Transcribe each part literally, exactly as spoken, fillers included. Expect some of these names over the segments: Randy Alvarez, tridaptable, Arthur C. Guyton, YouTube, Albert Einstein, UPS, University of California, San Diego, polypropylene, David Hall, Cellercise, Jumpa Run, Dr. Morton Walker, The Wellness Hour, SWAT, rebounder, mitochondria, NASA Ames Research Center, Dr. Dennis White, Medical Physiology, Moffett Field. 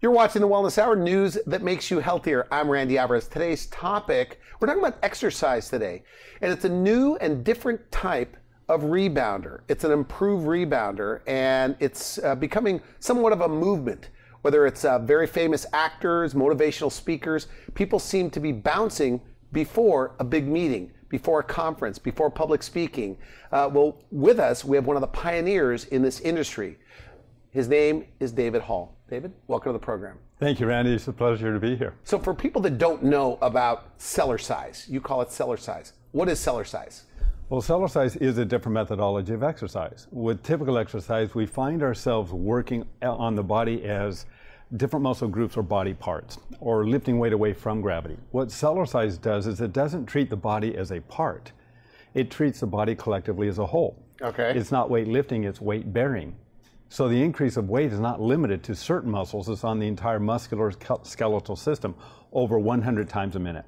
You're watching the Wellness Hour, news that makes you healthier. I'm Randy Alvarez. Today's topic, we're talking about exercise today, and it's a new and different type of rebounder. It's an improved rebounder, and it's uh, becoming somewhat of a movement. Whether it's uh, very famous actors, motivational speakers, people seem to be bouncing before a big meeting, before a conference, before public speaking. Uh, well, with us, we have one of the pioneers in this industry. His name is David Hall. David, welcome to the program. Thank you, Randy. It's a pleasure to be here. So for people that don't know about Cellercise, you call it Cellercise. What is Cellercise? Well, Cellercise is a different methodology of exercise. With typical exercise, we find ourselves working on the body as different muscle groups or body parts, or lifting weight away from gravity. What Cellercise does is it doesn't treat the body as a part. It treats the body collectively as a whole. Okay. It's not weight lifting, it's weight bearing. So the increase of weight is not limited to certain muscles, it's on the entire muscular skeletal system over one hundred times a minute.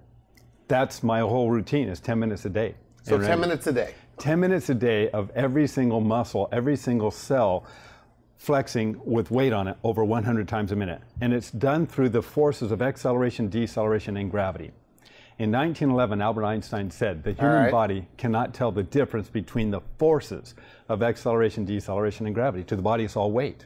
That's my whole routine, is ten minutes a day. So and ten right, minutes a day. ten minutes a day of every single muscle, every single cell flexing with weight on it over one hundred times a minute. And it's done through the forces of acceleration, deceleration, and gravity. In nineteen eleven, Albert Einstein said the human right. body cannot tell the difference between the forces of acceleration, deceleration, and gravity. To the body, it's all weight.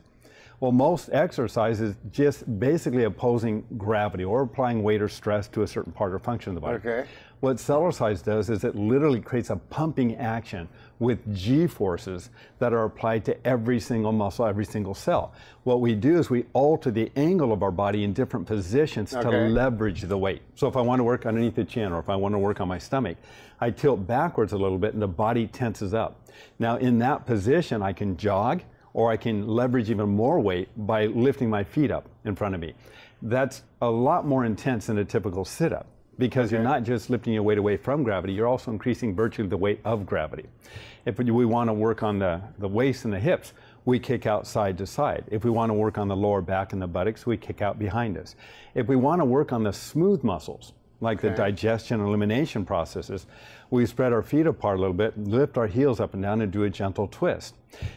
Well, most exercise is just basically opposing gravity or applying weight or stress to a certain part or function of the body. Okay. What Cellercise does is it literally creates a pumping action with G-forces that are applied to every single muscle, every single cell. What we do is we alter the angle of our body in different positions okay. to leverage the weight. So if I want to work underneath the chin or if I want to work on my stomach, I tilt backwards a little bit and the body tenses up. Now in that position, I can jog, or I can leverage even more weight by lifting my feet up in front of me. That's a lot more intense than a typical sit-up, because okay. you're not just lifting your weight away from gravity, you're also increasing virtually the weight of gravity. If we want to work on the, the waist and the hips, we kick out side to side. If we want to work on the lower back and the buttocks, we kick out behind us. If we want to work on the smooth muscles, like okay. the digestion and elimination processes, we spread our feet apart a little bit, lift our heels up and down, and do a gentle twist.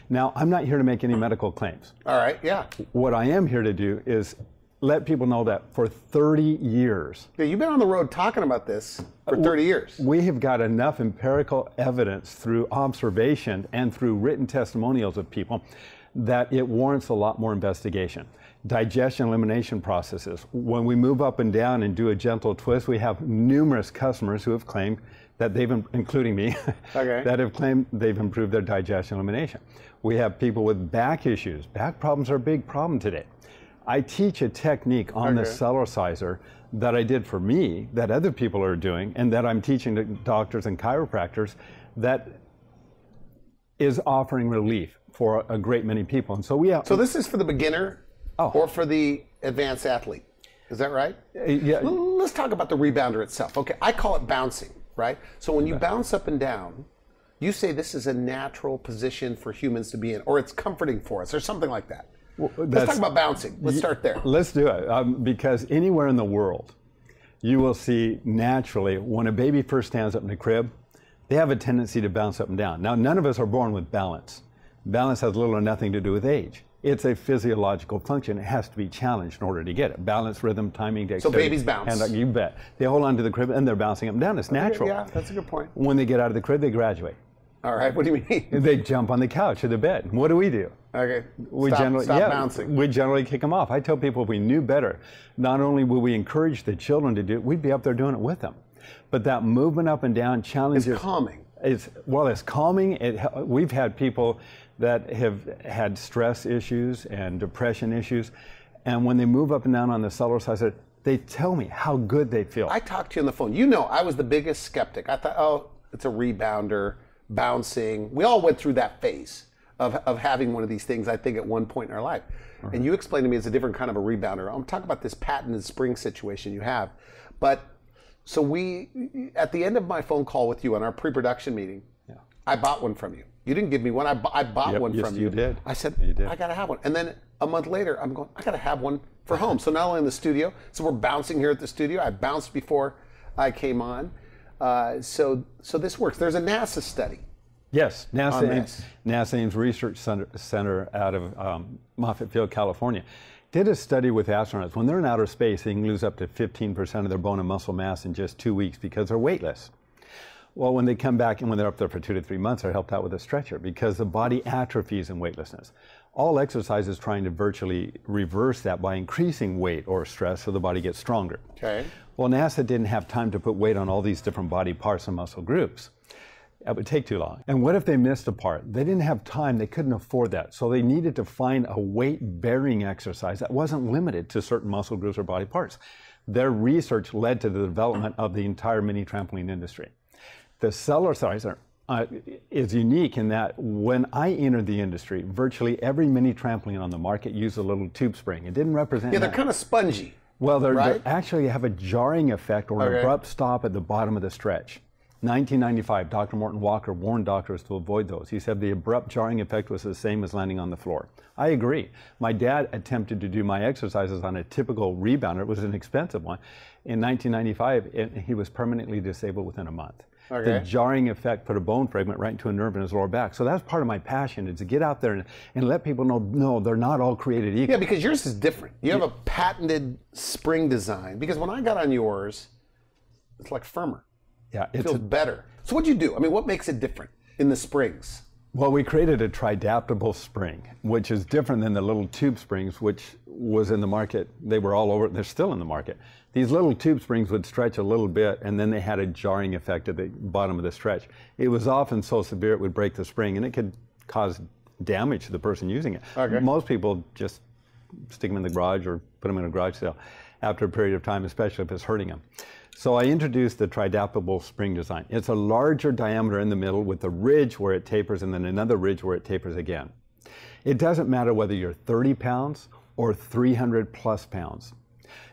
Now, I'm not here to make any medical claims. All right, yeah. What I am here to do is let people know that for thirty years. Yeah, you've been on the road talking about this for thirty years. We have got enough empirical evidence through observation and through written testimonials of people that it warrants a lot more investigation. Digestion elimination processes. When we move up and down and do a gentle twist, we have numerous customers who have claimed that they've, including me, okay. that have claimed they've improved their digestion elimination. We have people with back issues. Back problems are a big problem today. I teach a technique on okay. the Cellerciser that I did for me, that other people are doing, and that I'm teaching to doctors and chiropractors, that is offering relief for a great many people. And so we have, so this is for the beginner? Oh. Or for the advanced athlete, is that right? Yeah. Let's talk about the rebounder itself. Okay, I call it bouncing, right? So when you bounce up and down, you say this is a natural position for humans to be in, or it's comforting for us, or something like that. Well, let's talk about bouncing. Let's start there. Let's do it, um, because anywhere in the world, you will see naturally, when a baby first stands up in the crib, they have a tendency to bounce up and down. Now, none of us are born with balance. Balance has little or nothing to do with age. It's a physiological function. It has to be challenged in order to get it. Balance, rhythm, timing, dexterity. So babies bounce. And you bet. They hold on to the crib and they're bouncing up and down. It's natural. Yeah, that's a good point. When they get out of the crib, they graduate. All right, what do you mean? They jump on the couch or the bed. What do we do? Okay, we stop, generally, stop yeah, bouncing. We generally kick them off. I tell people if we knew better, not only would we encourage the children to do it, we'd be up there doing it with them. But that movement up and down challenges... It's calming. It's, well, it's calming. It, we've had people that have had stress issues and depression issues, and when they move up and down on the Cellercise, they tell me how good they feel. I talked to you on the phone. You know, I was the biggest skeptic. I thought, oh, it's a rebounder, bouncing. We all went through that phase of, of having one of these things, I think, at one point in our life. Uh-huh. And you explained to me it's a different kind of a rebounder. I'm talking about this patented spring situation you have. But so we, at the end of my phone call with you on our pre-production meeting, yeah. I bought one from you. You didn't give me one. I, bu I bought yep, one yes, from you. you did. I said, you did. I got to have one. And then a month later, I'm going, I got to have one for home. So not only in the studio, so we're bouncing here at the studio. I bounced before I came on. Uh, so, so this works. There's a NASA study. Yes, NASA Ames, NASA Ames Research Center, Center out of um, Moffett Field, California, did a study with astronauts. When they're in outer space, they can lose up to fifteen percent of their bone and muscle mass in just two weeks because they're weightless. Well, when they come back and when they're up there for two to three months, they're helped out with a stretcher because the body atrophies in weightlessness. All exercise is trying to virtually reverse that by increasing weight or stress so the body gets stronger. Okay. Well, NASA didn't have time to put weight on all these different body parts and muscle groups. That would take too long. And what if they missed a part? They didn't have time, they couldn't afford that. So they needed to find a weight-bearing exercise that wasn't limited to certain muscle groups or body parts. Their research led to the development of the entire mini trampoline industry. The Cellercise uh, is unique in that when I entered the industry, virtually every mini trampoline on the market used a little tube spring. It didn't represent Yeah, they're that. kind of spongy. Well, they right? actually have a jarring effect or okay. an abrupt stop at the bottom of the stretch. nineteen ninety-five, Doctor Morton Walker warned doctors to avoid those. He said the abrupt jarring effect was the same as landing on the floor. I agree. My dad attempted to do my exercises on a typical rebounder. It was an expensive one. In nineteen ninety-five, it, he was permanently disabled within a month. Okay. The jarring effect put a bone fragment right into a nerve in his lower back. So that's part of my passion, is to get out there and, and let people know, no, they're not all created equal. Yeah, because yours is different. You have yeah. a patented spring design. Because when I got on yours, it's like firmer. Yeah, it feels a, better. So what'd you do? I mean, what makes it different in the springs? Well, we created a tridaptable spring, which is different than the little tube springs, which was in the market. They were all over. They're still in the market. These little tube springs would stretch a little bit, and then they had a jarring effect at the bottom of the stretch. It was often so severe it would break the spring, and it could cause damage to the person using it. Okay. Most people just stick them in the garage or put them in a garage sale after a period of time, especially if it's hurting them. So I introduced the tridaptable spring design. It's a larger diameter in the middle with a ridge where it tapers and then another ridge where it tapers again. It doesn't matter whether you're thirty pounds or three hundred plus pounds.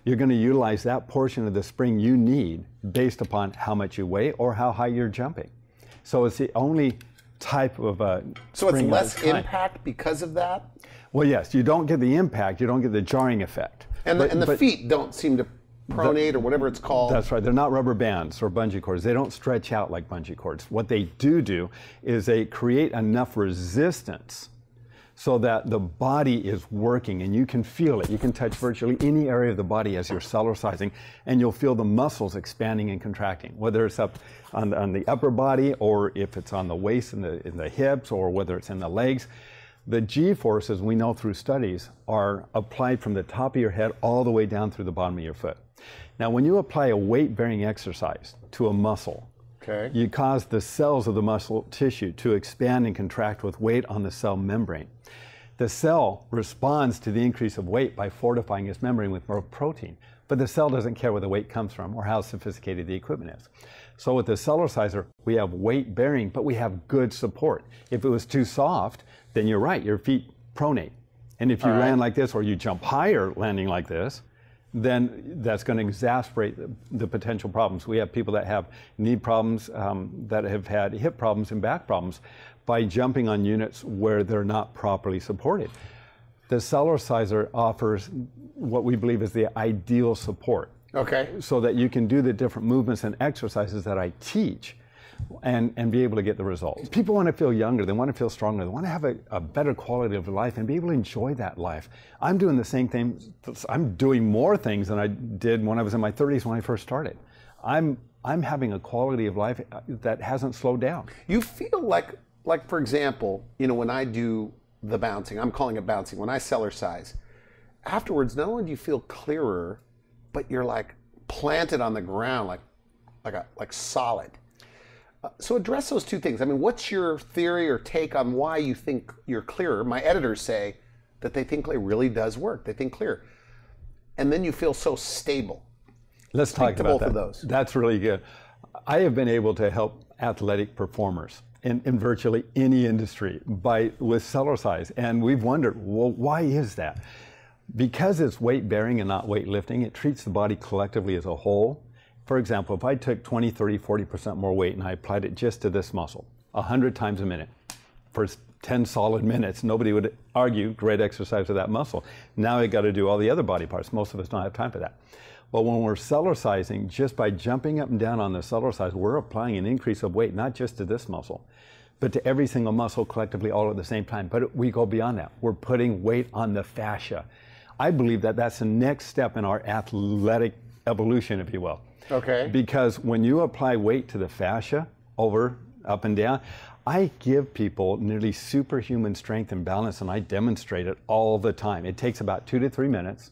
You're going to utilize that portion of the spring you need based upon how much you weigh or how high you're jumping. So it's the only type of a So spring it's less impact because of that? Well, yes. You don't get the impact. You don't get the jarring effect. And the, but, and the but, feet don't seem to pronate the, or whatever it's called. That's right. They're not rubber bands or bungee cords. They don't stretch out like bungee cords. What they do do is they create enough resistance so that the body is working and you can feel it. You can touch virtually any area of the body as you're Cellercising, and you'll feel the muscles expanding and contracting, whether it's up on the, on the upper body or if it's on the waist and the, in the hips or whether it's in the legs. The G-forces, we know through studies, are applied from the top of your head all the way down through the bottom of your foot. Now, when you apply a weight-bearing exercise to a muscle, okay. you cause the cells of the muscle tissue to expand and contract with weight on the cell membrane. The cell responds to the increase of weight by fortifying its membrane with more protein, but the cell doesn't care where the weight comes from or how sophisticated the equipment is. So with the Cellerciser, we have weight-bearing, but we have good support. If it was too soft, then you're right, your feet pronate. And if you All right. land like this or you jump higher landing like this, then that's going to exacerbate the, the potential problems. We have people that have knee problems, um, that have had hip problems and back problems by jumping on units where they're not properly supported. The Cellerciser offers what we believe is the ideal support. Okay. So that you can do the different movements and exercises that I teach and, and be able to get the results. People want to feel younger, they want to feel stronger, they want to have a, a better quality of life and be able to enjoy that life. I'm doing the same thing, I'm doing more things than I did when I was in my thirties when I first started. I'm, I'm having a quality of life that hasn't slowed down. You feel like, like for example, you know, when I do the bouncing, I'm calling it bouncing, when I Cellercise, afterwards not only do you feel clearer, but you're like planted on the ground, like like a, like solid. Uh, so address those two things. I mean, what's your theory or take on why you think you're clearer? My editors say that they think it really does work. They think clear. And then you feel so stable. Let's Speak talk to about both that. of those. That's really good. I have been able to help athletic performers in, in virtually any industry by with Cellercise, and we've wondered, well, why is that? Because it's weight-bearing and not weightlifting, it treats the body collectively as a whole. For example, if I took twenty, thirty, forty percent more weight and I applied it just to this muscle, a hundred times a minute, for ten solid minutes, nobody would argue great exercise of that muscle. Now I got to do all the other body parts. Most of us don't have time for that. Well, when we're Cellercising, just by jumping up and down on the Cellercise, we're applying an increase of weight, not just to this muscle, but to every single muscle collectively all at the same time. But we go beyond that. We're putting weight on the fascia, I believe that that's the next step in our athletic evolution, if you will. Okay. Because when you apply weight to the fascia, over, up and down, I give people nearly superhuman strength and balance, and I demonstrate it all the time. It takes about two to three minutes.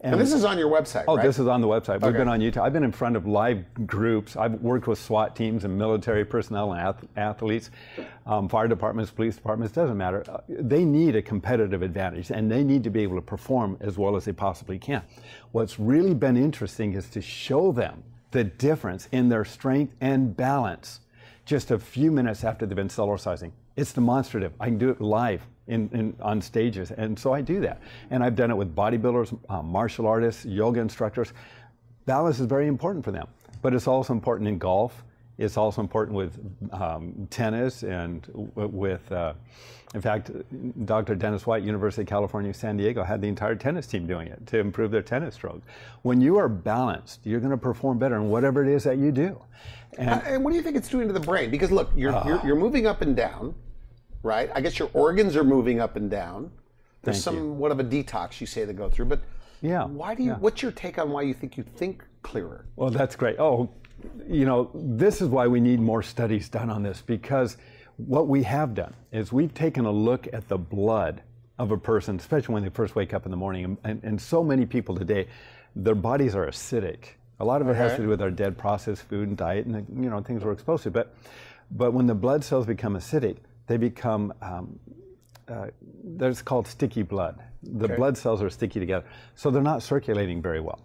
And, and this is on your website, oh, right? This is on the website. Okay. We've been on YouTube. I've been in front of live groups. I've worked with SWAT teams and military personnel and ath athletes, um, fire departments, police departments, doesn't matter. They need a competitive advantage, and they need to be able to perform as well as they possibly can. What's really been interesting is to show them the difference in their strength and balance just a few minutes after they've been Cellercising. It's demonstrative. I can do it live. In, in, on stages, and so I do that. And I've done it with bodybuilders, uh, martial artists, yoga instructors. Balance is very important for them, but it's also important in golf. It's also important with um, tennis and with, uh, in fact, Doctor Dennis White, University of California, San Diego, had the entire tennis team doing it to improve their tennis stroke. When you are balanced, you're gonna perform better in whatever it is that you do. And, uh, and what do you think it's doing to the brain? Because look, you're, uh, you're, you're moving up and down, right? I guess your organs are moving up and down. There's somewhat of a detox, you say, to go through. But yeah, why do you? Yeah. What's your take on why you think you think clearer? Well, that's great. Oh, you know, this is why we need more studies done on this, because what we have done is we've taken a look at the blood of a person, especially when they first wake up in the morning. And, and, and so many people today, their bodies are acidic. A lot of it okay. has to do with our dead processed food and diet, and you know, things we're exposed to. But but when the blood cells become acidic, they become, um, uh, that's called sticky blood. The okay. blood cells are sticky together, so they're not circulating very well.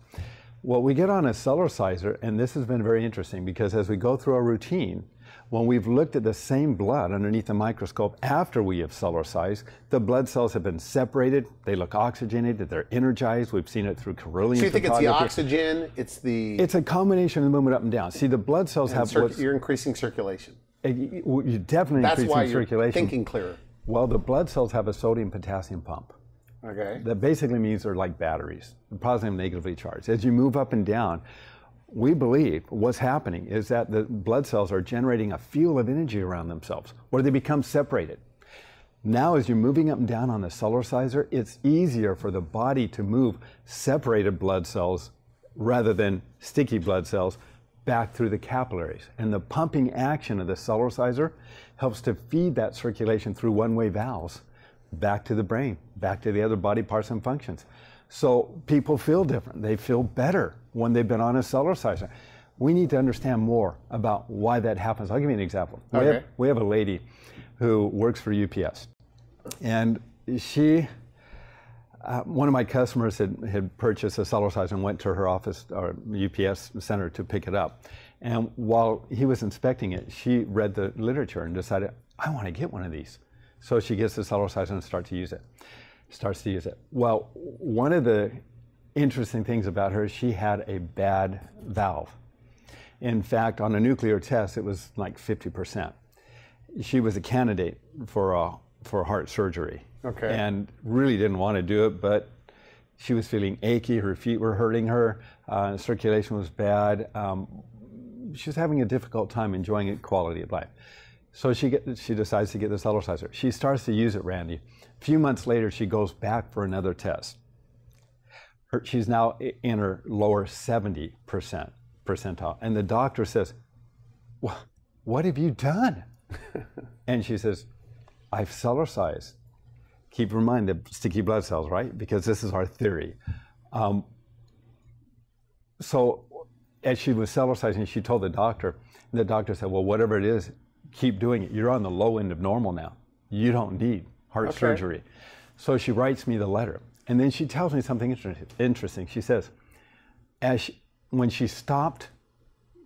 What we get on a Cellerciser, and this has been very interesting, because as we go through our routine, when we've looked at the same blood underneath the microscope after we have Cellercised, the blood cells have been separated, they look oxygenated, they're energized. We've seen it through Carillion. So you think it's the oxygen, it's the... It's a combination of the movement up and down. See, the blood cells have... You're increasing circulation. You definitely That's increasing why you're circulation. Thinking clearer. Well, the blood cells have a sodium potassium pump. Okay. That basically means they're like batteries, positive and negatively charged. As you move up and down, we believe what's happening is that the blood cells are generating a field of energy around themselves, where they become separated. Now, as you're moving up and down on the Cellerciser, it's easier for the body to move separated blood cells rather than sticky blood cells back through the capillaries. And the pumping action of the Cellerciser helps to feed that circulation through one-way valves back to the brain, back to the other body parts and functions. So people feel different. They feel better when they've been on a Cellerciser. We need to understand more about why that happens. I'll give you an example. Okay. We have, we have a lady who works for U P S, and she, Uh, one of my customers had, had purchased a Cellerciser and went to her office or U P S center to pick it up. And while he was inspecting it, she read the literature and decided, I want to get one of these. So she gets the Cellerciser and starts to use it. Starts to use it. Well, one of the interesting things about her is she had a bad valve. In fact, on a nuclear test, it was like fifty percent. She was a candidate for a, for heart surgery. Okay. And really didn't want to do it, but she was feeling achy, her feet were hurting her, uh, circulation was bad. Um, she was having a difficult time enjoying a quality of life. So she, get, she decides to get the Cellerciser. She starts to use it, Randy. A few months later, she goes back for another test. Her, she's now in her lower seventy percent percentile. And the doctor says, what have you done? And she says, I've Cellercised. Keep in mind the sticky blood cells, right? Because this is our theory. Um, so as she was Cellercising, she told the doctor, and the doctor said, well, whatever it is, keep doing it. You're on the low end of normal now. You don't need heart okay. surgery. So she writes me the letter. And then she tells me something inter interesting. She says, as she, when she stopped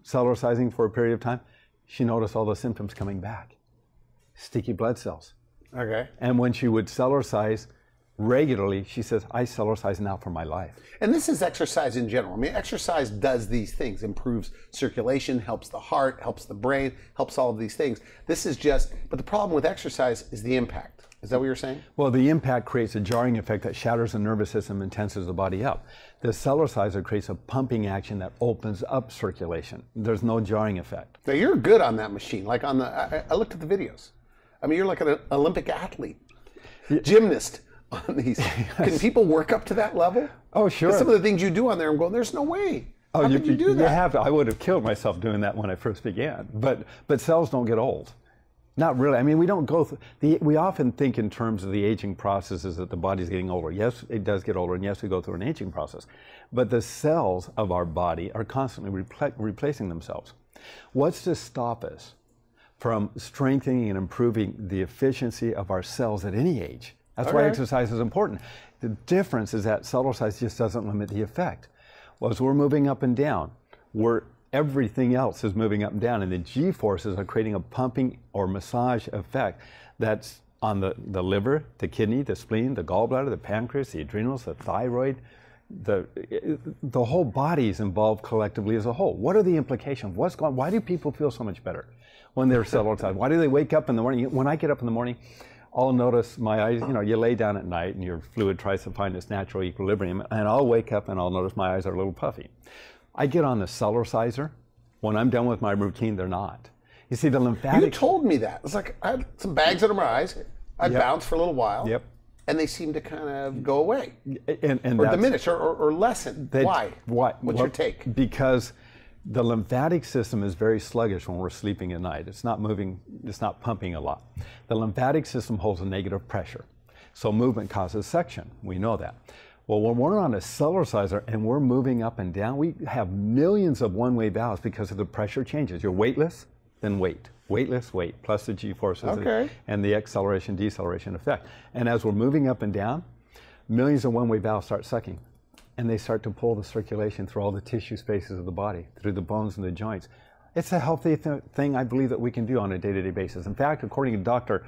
Cellercising for a period of time, she noticed all the symptoms coming back. Sticky blood cells. Okay. And when she would Cellercise regularly, she says, I Cellercise now for my life. And this is exercise in general. I mean, exercise does these things, improves circulation, helps the heart, helps the brain, helps all of these things. This is just, but the problem with exercise is the impact. Is that what you're saying? Well, the impact creates a jarring effect that shatters the nervous system and tenses the body up. The Cellerciser creates a pumping action that opens up circulation. There's no jarring effect. Now, you're good on that machine. Like on the, I, I looked at the videos. I mean, you're like an Olympic athlete, gymnast. on these? Yes. Can people work up to that level? Oh, sure. Some of the things you do on there, I'm going, there's no way. Oh, How you, can you do that? You have to. I would have killed myself doing that when I first began. But, but cells don't get old. Not really. I mean, we don't go through the, we often think in terms of the aging processes that the body's getting older. Yes, it does get older, and yes, we go through an aging process. But the cells of our body are constantly repl replacing themselves. What's to stop us from strengthening and improving the efficiency of our cells at any age? That's why exercise is important. The difference is that Cellercise just doesn't limit the effect. Well, as we're moving up and down, we're everything else is moving up and down, and the G-forces are creating a pumping or massage effect that's on the, the liver, the kidney, the spleen, the gallbladder, the pancreas, the adrenals, the thyroid. The, the whole body is involved collectively as a whole. What are the implications? What's going on? Why do people feel so much better when they're Cellercise? Why do they wake up in the morning? When I get up in the morning, I'll notice my eyes, you know, you lay down at night and your fluid tries to find its natural equilibrium, and I'll wake up and I'll notice my eyes are a little puffy. I get on the Cellerciser. When I'm done with my routine, they're not. You see, the lymphatic... You told me that. It's like, I had some bags under my eyes. I yep. bounced for a little while. Yep. And they seem to kind of go away. And, and or diminish, or, or, or lessen. They, why? why? What's well, your take? Because the lymphatic system is very sluggish when we're sleeping at night. It's not moving, it's not pumping a lot. The lymphatic system holds a negative pressure. So movement causes section. We know that. Well, when we're on a Cellerciser and we're moving up and down, we have millions of one-way valves because of the pressure changes. You're weightless, then weight. Weightless, weight, plus the G-forces okay. and the acceleration, deceleration effect. And as we're moving up and down, millions of one-way valves start sucking. And they start to pull the circulation through all the tissue spaces of the body, through the bones and the joints. It's a healthy th thing I believe that we can do on a day-to-day basis. In fact, according to Doctor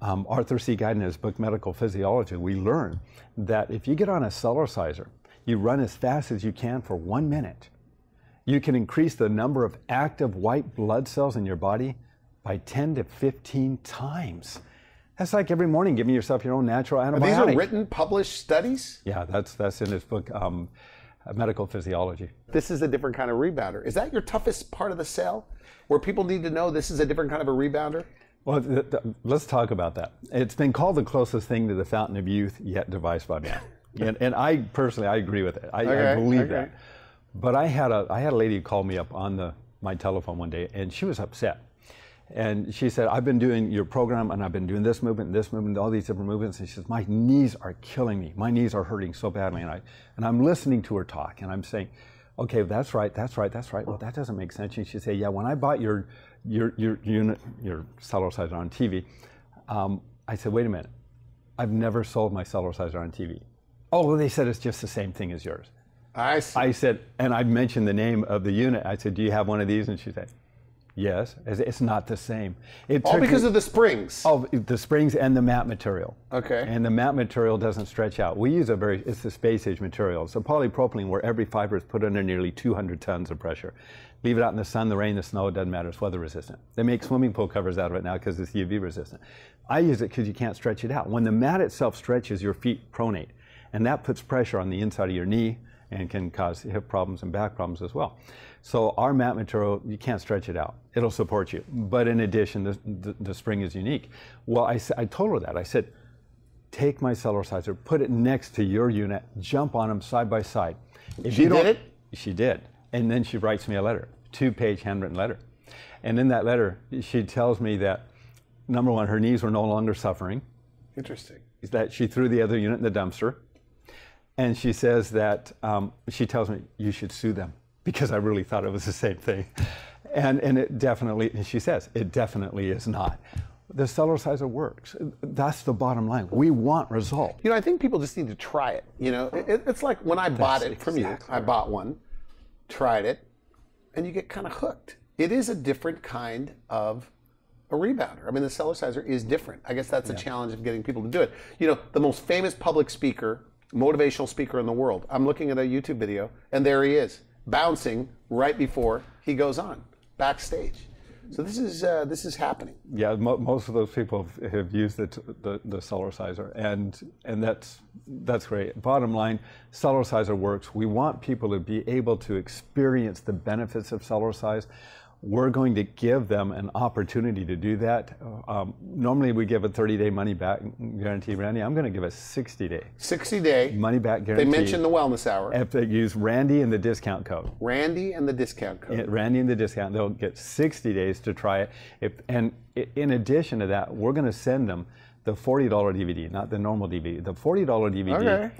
Um, Arthur C. Guyton in his book, Medical Physiology, we learn that if you get on a Cellerciser, you run as fast as you can for one minute, you can increase the number of active white blood cells in your body by ten to fifteen times. That's like every morning giving yourself your own natural antibiotic. Are these are written, published studies? Yeah, that's, that's in his book, um, Medical Physiology. This is a different kind of rebounder. Is that your toughest part of the cell, where people need to know this is a different kind of a rebounder? Well, th th let's talk about that. It's been called the closest thing to the fountain of youth yet devised by man. and, and I personally, I agree with it. I, okay, I believe okay. that. But I had a I had a lady who called me up on the my telephone one day, and she was upset. And she said, I've been doing your program, and I've been doing this movement, and this movement, all these different movements. And she says, my knees are killing me. My knees are hurting so badly. And, I, and I'm listening to her talk, and I'm saying, okay, that's right, that's right, that's right. Well, that doesn't make sense. And she said, yeah, when I bought your... your your unit your Cellerciser on T V, um, I said, wait a minute, I've never sold my Cellerciser on T V. Oh, well, they said it's just the same thing as yours. I see. I said, and I mentioned the name of the unit. I said, do you have one of these? And she said, yes. Said, it's not the same. It all because me, of the springs. Oh, the springs and the mat material. Okay. And the mat material doesn't stretch out. We use a very it's a space age material. It's a polypropylene where every fiber is put under nearly two hundred tons of pressure. Leave it out in the sun, the rain, the snow, it doesn't matter, it's weather resistant. They make swimming pool covers out of it now because it's U V resistant. I use it because you can't stretch it out. When the mat itself stretches, your feet pronate, and that puts pressure on the inside of your knee and can cause hip problems and back problems as well. So our mat material, you can't stretch it out. It'll support you. But in addition, the, the, the spring is unique. Well, I, I told her that. I said, take my Cellerciser, put it next to your unit, jump on them side by side. If she you did it? She did. And then she writes me a letter, two-page handwritten letter. And in that letter, she tells me that, number one, her knees were no longer suffering. Interesting. That she threw the other unit in the dumpster. And she says that, um, she tells me, you should sue them, because I really thought it was the same thing. And, and it definitely, and she says, it definitely is not. The Cellerciser works. That's the bottom line. We want results. You know, I think people just need to try it. You know, it, it's like when I That's bought it exactly from you, I bought one. Tried it, and you get kind of hooked. It is a different kind of a rebounder. I mean, the Cellerciser is different. I guess that's yeah. the challenge of getting people to do it. You know, the most famous public speaker, motivational speaker in the world, I'm looking at a YouTube video, and there he is, bouncing right before he goes on, backstage. So this is, uh, this is happening. Yeah, mo most of those people have, have used the, the, the Cellerciser, and, and that's, that's great. Bottom line, Cellerciser works. We want people to be able to experience the benefits of Cellercise. we're going to give them an opportunity to do that. Um, normally we give a thirty day money back guarantee. Randy, I'm going to give a sixty day. sixty day. Money back guarantee. They mentioned the wellness hour. If they use Randy and the discount code. Randy and the discount code. Yeah, Randy and the discount. They'll get sixty days to try it. If, and in addition to that, we're going to send them the forty dollar D V D, not the normal D V D. The forty dollar D V D. Okay.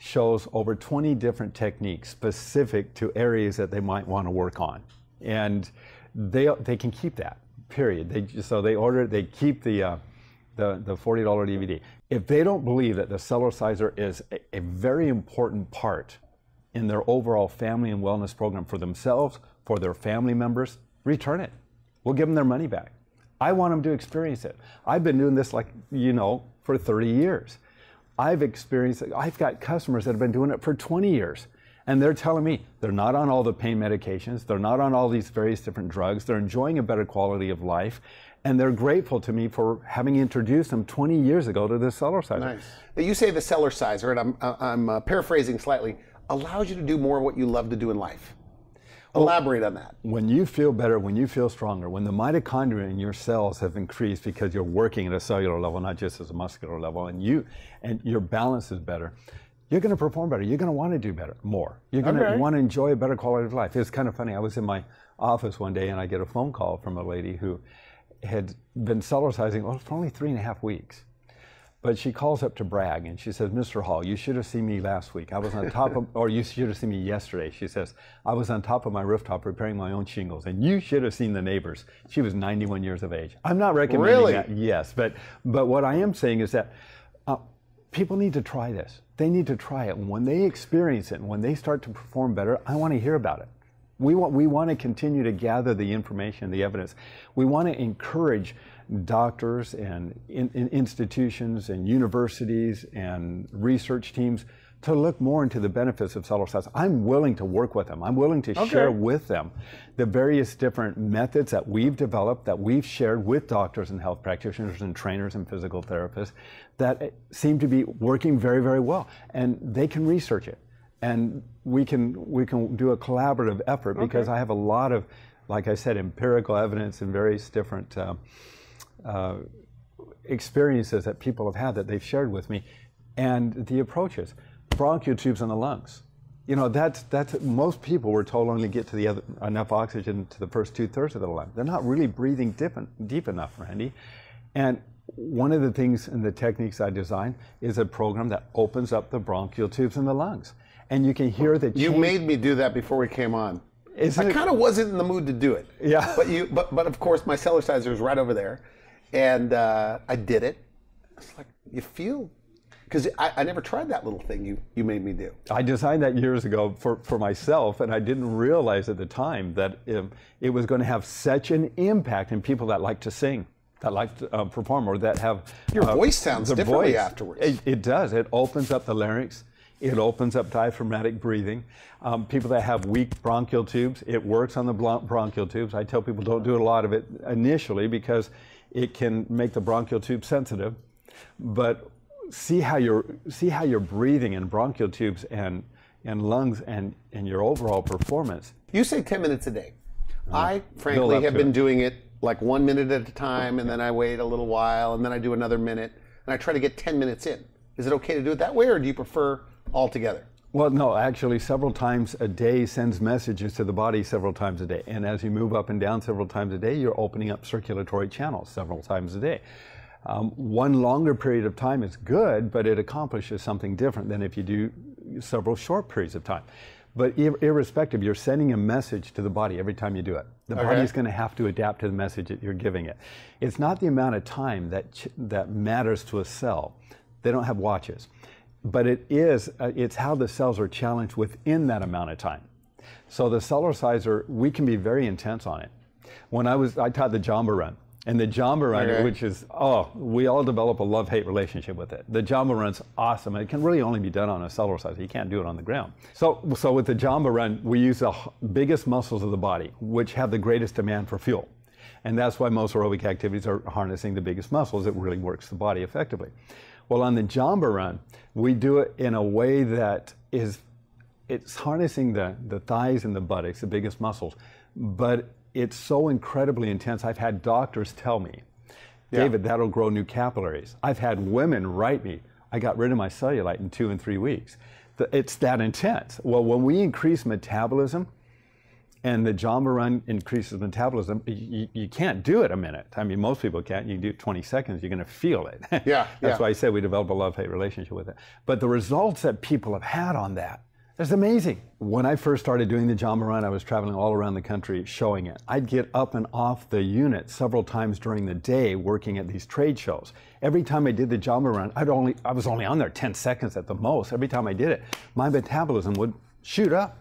Shows over twenty different techniques specific to areas that they might want to work on. And they, they can keep that, period. They, so they order, they keep the, uh, the, the forty dollar D V D. If they don't believe that the Cellerciser is a, a very important part in their overall family and wellness program for themselves, for their family members, return it. We'll give them their money back. I want them to experience it. I've been doing this, like, you know, for thirty years. I've experienced, I've got customers that have been doing it for twenty years. And they're telling me they're not on all the pain medications, they're not on all these various different drugs, they're enjoying a better quality of life, and they're grateful to me for having introduced them twenty years ago to the Cellerciser. Nice. You say the Cellerciser, and I'm, I'm uh, paraphrasing slightly, allows you to do more of what you love to do in life. Elaborate on that. When you feel better, when you feel stronger, when the mitochondria in your cells have increased because you're working at a cellular level, not just as a muscular level, and you and your balance is better, you're going to perform better. You're going to want to do better, more. You're going okay. to want to enjoy a better quality of life. It's kind of funny. I was in my office one day and I get a phone call from a lady who had been Cellercising well, for only three and a half weeks. But she calls up to brag and she says, Mister Hall, you should have seen me last week. I was on top of, or you should have seen me yesterday. She says, I was on top of my rooftop repairing my own shingles and you should have seen the neighbors. She was ninety-one years of age. I'm not recommending really? that, yes. But, but what I am saying is that uh, people need to try this. They need to try it. And when they experience it and when they start to perform better, I want to hear about it. We want, we want to continue to gather the information, the evidence. We want to encourage doctors and in, in institutions and universities and research teams to look more into the benefits of Cellercise. I'm willing to work with them. I'm willing to okay. share with them the various different methods that we've developed, that we've shared with doctors and health practitioners and trainers and physical therapists that seem to be working very, very well. And they can research it. And we can, we can do a collaborative effort okay. because I have a lot of, like I said, empirical evidence and various different uh, uh, experiences that people have had that they've shared with me. And the approaches, bronchial tubes in the lungs. You know, that's, that's, most people were told only get to the other, enough oxygen to the first two thirds of the lung. They're not really breathing deep, deep enough, Randy. And one of the things in the techniques I designed is a program that opens up the bronchial tubes in the lungs. And you can hear the change. You made me do that before we came on. Isn't I kind of wasn't in the mood to do it. Yeah. But you, but but of course, my Cellerciser is right over there, and uh, I did it. It's like you feel, because I, I never tried that little thing you you made me do. I designed that years ago for for myself, and I didn't realize at the time that it, it was going to have such an impact in people that like to sing, that like to uh, perform, or that have your uh, voice sounds differently voice. afterwards. It, it does. It opens up the larynx. It opens up diaphragmatic breathing. Um, people that have weak bronchial tubes, it works on the bronchial tubes. I tell people don't do a lot of it initially because it can make the bronchial tube sensitive. But see how you're, see how you're breathing in bronchial tubes and, and lungs and, and your overall performance. You say ten minutes a day. Uh, I, frankly, have been it. doing it like one minute at a time, and then I wait a little while, and then I do another minute, and I try to get ten minutes in. Is it okay to do it that way, or do you prefer altogether? Well, no, actually several times a day sends messages to the body several times a day. And as you move up and down several times a day, you're opening up circulatory channels several times a day. Um, one longer period of time is good, but it accomplishes something different than if you do several short periods of time. But ir irrespective, you're sending a message to the body every time you do it. The okay. body's going to have to adapt to the message that you're giving it. It's not the amount of time that, ch that matters to a cell. They don't have watches. But it is, uh, it's how the cells are challenged within that amount of time. So the Cellerciser, we can be very intense on it. When I was, I taught the Jumpa Run. And the Jumpa Run, okay. which is, oh, we all develop a love-hate relationship with it. The Jumpa Run's awesome. It can really only be done on a Cellerciser. You can't do it on the ground. So, so with the Jumpa Run, we use the biggest muscles of the body, which have the greatest demand for fuel. And that's why most aerobic activities are harnessing the biggest muscles. It really works the body effectively. Well, on the Jumpa Run, we do it in a way that is, it's harnessing the, the thighs and the buttocks, the biggest muscles, but it's so incredibly intense. I've had doctors tell me, David, yeah. that'll grow new capillaries. I've had women write me, I got rid of my cellulite in two and three weeks. It's that intense. Well, when we increase metabolism, and the Jumpa Run increases metabolism, you, you can't do it a minute. I mean, most people can't. You do it twenty seconds, you're going to feel it. Yeah, That's yeah. why I said we develop a love-hate relationship with it. But the results that people have had on that, it's amazing. When I first started doing the Jumpa Run, I was traveling all around the country showing it. I'd get up and off the unit several times during the day working at these trade shows. Every time I did the Jumpa Run, I'd only, I was only on there ten seconds at the most. Every time I did it, my metabolism would shoot up.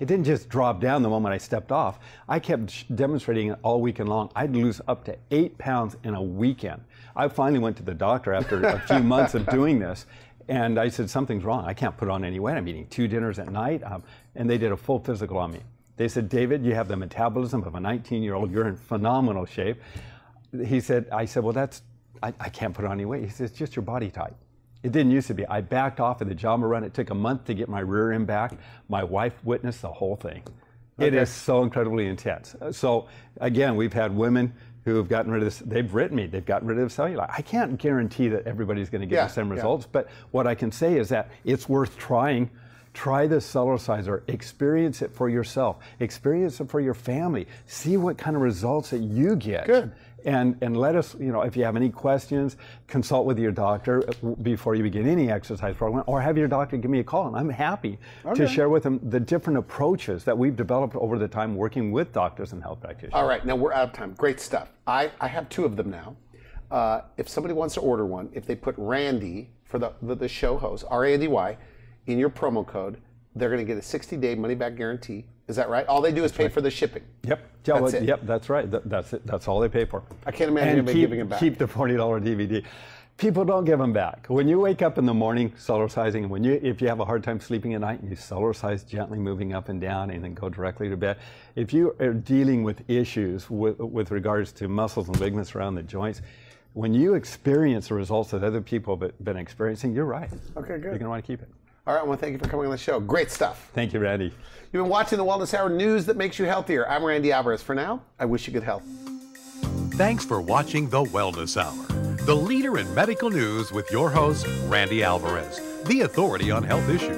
It didn't just drop down the moment I stepped off. I kept demonstrating it all weekend long. I'd lose up to eight pounds in a weekend. I finally went to the doctor after a few months of doing this. And I said, something's wrong. I can't put on any weight. I'm eating two dinners at night. Um, and they did a full physical on me. They said, David, you have the metabolism of a nineteen-year-old. You're in phenomenal shape. He said, I said, well, that's, I, I can't put on any weight. He said, it's just your body type. It didn't used to be. I backed off of the Jumpa Run. It took a month to get my rear end back. My wife witnessed the whole thing. Okay. It is so incredibly intense. So again, we've had women who have gotten rid of this, they've written me, they've gotten rid of cellulite. I can't guarantee that everybody's going to get yeah, the same results, yeah. but what I can say is that it's worth trying. Try the Cellerciser, experience it for yourself, experience it for your family, see what kind of results that you get. Good. And, and let us, you know, if you have any questions, consult with your doctor before you begin any exercise program, or have your doctor give me a call, and I'm happy okay. to share with them the different approaches that we've developed over the time working with doctors and health practitioners. All right, now we're out of time. Great stuff. I, I have two of them now. Uh, if somebody wants to order one, if they put Randy for the, the, the show host, R A N D Y, in your promo code, they're going to get a sixty-day money-back guarantee. Is that right? All they do is that's pay right. for the shipping. Yep. That's well, it. Yep, that's right. That, that's it. That's all they pay for. I can't imagine anybody keep, giving it back. Keep the forty dollar D V D. People don't give them back. When you wake up in the morning, Cellercising, and when you, if you have a hard time sleeping at night, you Cellercise gently, moving up and down, and then go directly to bed. If you are dealing with issues with, with regards to muscles and ligaments around the joints, when you experience the results that other people have been experiencing, you're right. Okay, good. You're going to want to keep it. All right, I want to thank you for coming on the show. Great stuff. Thank you, Randy. You've been watching the Wellness Hour, news that makes you healthier. I'm Randy Alvarez. For now, I wish you good health. Thanks for watching the Wellness Hour, the leader in medical news with your host, Randy Alvarez, the authority on health issues.